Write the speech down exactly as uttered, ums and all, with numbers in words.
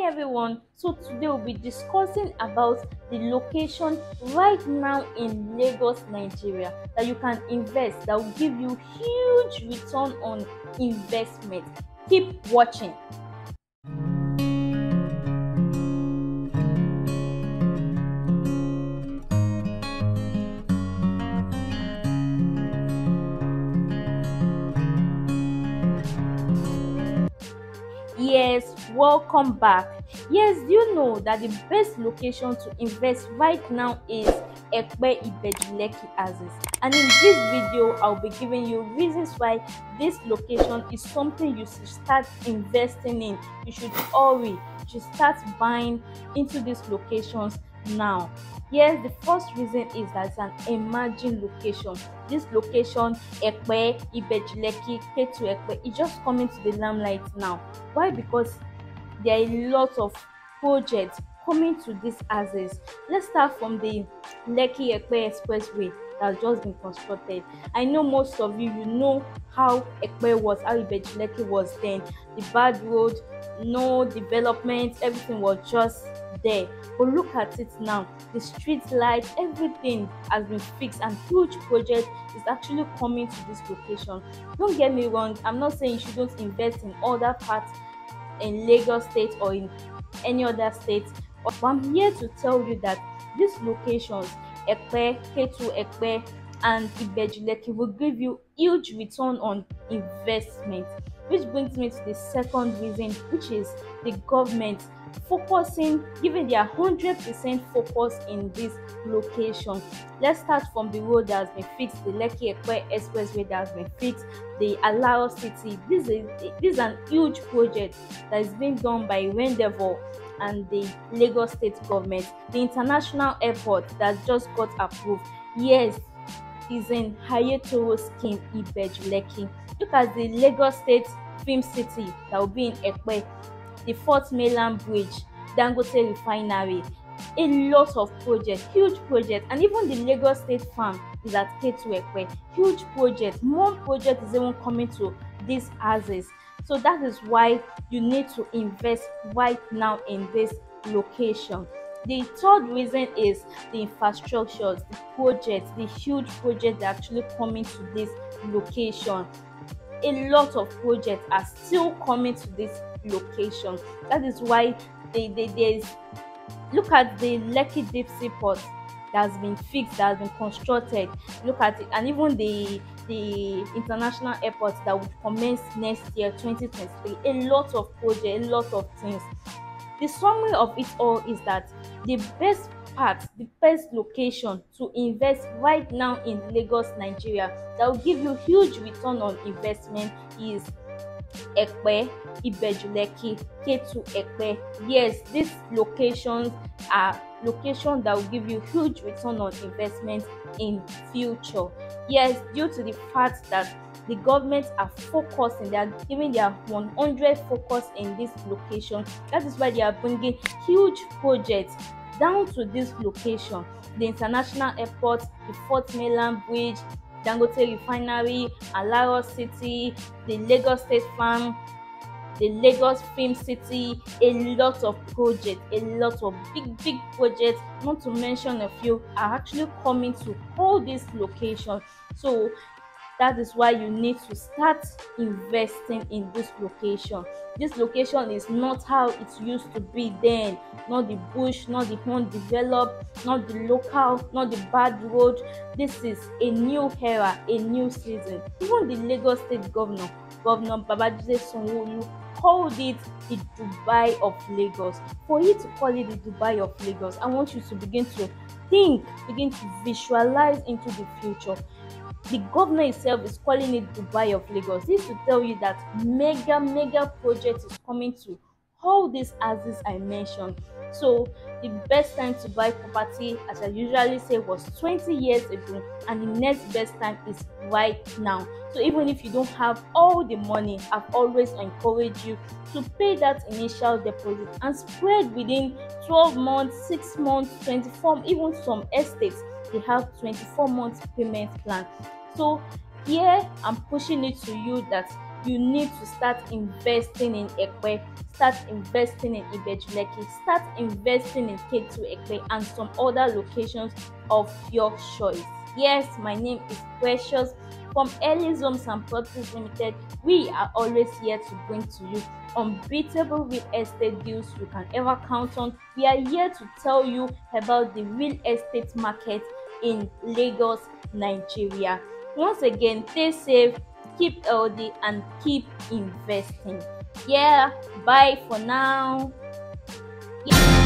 Hi everyone, so today we'll be discussing about the location right now in Lagos, Nigeria that you can invest that will give you huge return on investment. Keep watching. Yes, welcome back. Yes, you know that the best location to invest right now is Epe Ibeju Lekki Houses, and in this video I'll be giving you reasons why this location is something you should start investing in. You should hurry, you should start buying into these locations now. Yes, the first reason is that it's an emerging location. This location, Epe Ibeju Lekki, Ketu Epe, is just coming to the limelight now. Why? Because there are a lot of projects coming to these houses. Let's start from the Lekki-Epe Expressway that's just been constructed. I know most of you, you know how Epe was, how Ibeju Lekki was then. The bad road, no development, everything was just there. But look at it now, the street lights, everything has been fixed, and huge project is actually coming to this location. Don't get me wrong, I'm not saying you shouldn't invest in other parts in Lagos state or in any other state, but I'm here to tell you that these locations, Epe, Ketu Epe and Ibeju Lekki, will give you huge return on investment. Which brings me to the second reason, which is the government focusing, giving their one hundred percent focus in this location. Let's start from the road that has been fixed, the Lekki-Epe Expressway that has been fixed, the Alaro City. This is, this is an huge project that is being done by Rendezvous and the Lagos state government. The international airport that just got approved, yes, is in Hayetoro scheme, Ibeju Lekki. Look at the Lagos state film city that will be in Epe, the Fourth Mainland Bridge, Dangote Refinery, a lot of projects, huge projects, and even the Lagos State Farm is at Ketu Epe. Huge projects, more projects is even coming to these houses. So that is why you need to invest right now in this location. The third reason is the infrastructures, the projects, the huge projects that are actually coming to this location. A lot of projects are still coming to this location. That is why they they there's look at the Lekki deep sea port that's been fixed, that's been constructed. Look at it, and even the the international airport that would commence next year, twenty twenty-three. A lot of projects, a lot of things. The summary of it all is that the best part, the best location to invest right now in Lagos, Nigeria, that will give you huge return on investment is Epe, Ibeju Lekki, Ketu Epe. Yes, these locations are locations that will give you huge return on investment in future. Yes, due to the fact that the government are focusing, they are giving their one hundred focus in this location. That is why they are bringing huge projects down to this location. The international airport, the Fourth Mainland Bridge, Dangote Refinery, Alaro City, the Lagos State Farm, the Lagos Film City, a lot of projects, a lot of big, big projects, not to mention a few, are actually coming to all these locations. So that is why you need to start investing in this location. This location is not how it used to be then. Not the bush, not the undeveloped, not the local, not the bad road. This is a new era, a new season. Even the Lagos State Governor, Governor Babajide Sanwo-Olu, called it the Dubai of Lagos. For you to call it the Dubai of Lagos, I want you to begin to think, begin to visualize into the future. The governor itself is calling it Dubai of Lagos. This to tell you that mega, mega project is coming to all these houses I mentioned. So the best time to buy property, as I usually say, was twenty years ago, and the next best time is right now. So even if you don't have all the money, I've always encouraged you to pay that initial deposit and spread within twelve months, six months, twenty-four, even some estates, they have twenty-four months payment plan. So here I'm pushing it to you that you need to start investing in Epe, start investing in Ibeju Lekki, start investing in K two Epe and some other locations of your choice. Yes, my name is Precious from Halleys Homes and Properties Limited. We are always here to bring to you unbeatable real estate deals you can ever count on. We are here to tell you about the real estate market in Lagos, Nigeria. Once again, stay safe, keep healthy, and keep investing. Yeah, bye for now. Yeah.